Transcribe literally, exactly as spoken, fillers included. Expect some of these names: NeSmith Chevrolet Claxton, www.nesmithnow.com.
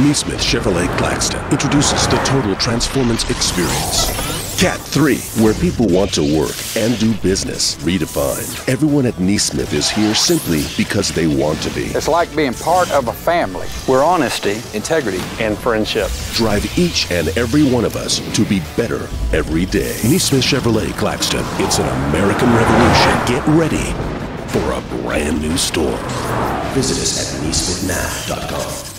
NeSmith Chevrolet Claxton introduces the total transformance experience. Cat three, where people want to work and do business, redefined. Everyone at NeSmith is here simply because they want to be. It's like being part of a family where honesty, integrity, and friendship drive each and every one of us to be better every day. NeSmith Chevrolet Claxton, it's an American revolution. Get ready for a brand new store. Visit us at NeSmith Now dot com.